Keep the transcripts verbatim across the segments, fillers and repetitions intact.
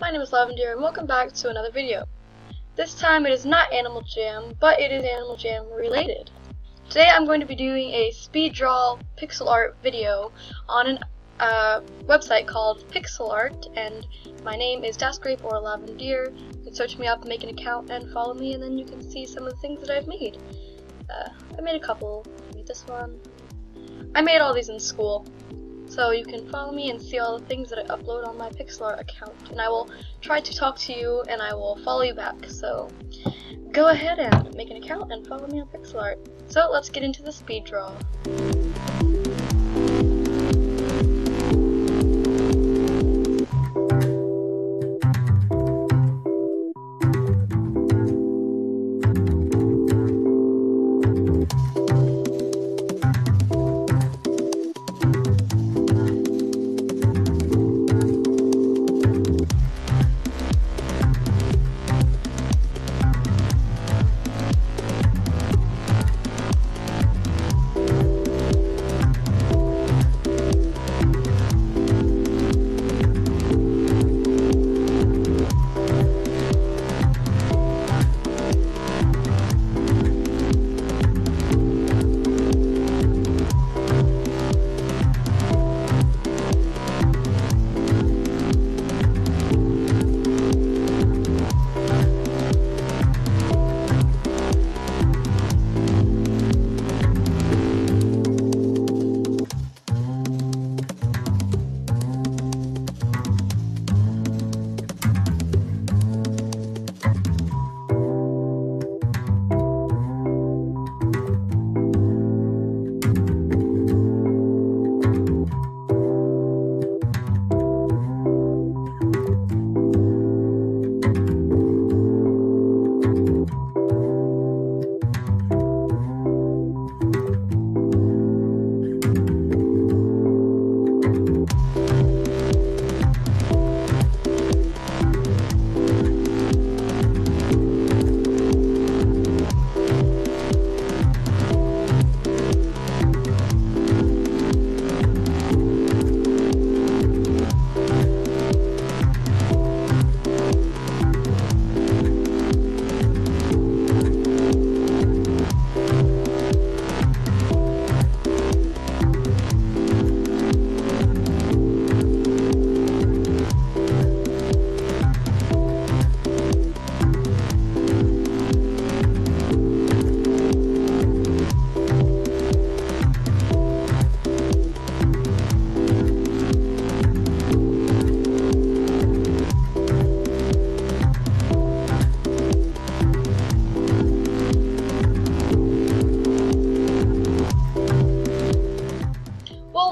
My name is Lavendear and welcome back to another video. This time it is not Animal Jam, but it is Animal Jam related. Today I'm going to be doing a speed draw pixel art video on an uh, website called Pixilart, and my name is Dasgrape or Lavendear. You can search me up, make an account, and follow me, and then you can see some of the things that I've made. Uh, I made a couple. I made this one. I made all these in school. So you can follow me and see all the things that I upload on my Pixilart account. And I will try to talk to you and I will follow you back. So go ahead and make an account and follow me on Pixilart. So let's get into the speed draw.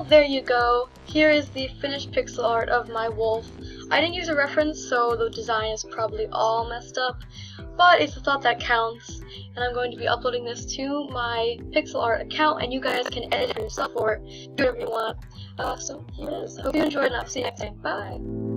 There you go. Here is the finished pixel art of my wolf. I didn't use a reference, so the design is probably all messed up, but it's the thought that counts, and I'm going to be uploading this to my pixel art account, and you guys can edit it yourself or do whatever you want. Uh, so here it is. Hope you enjoyed, and I'll see you next time. Bye!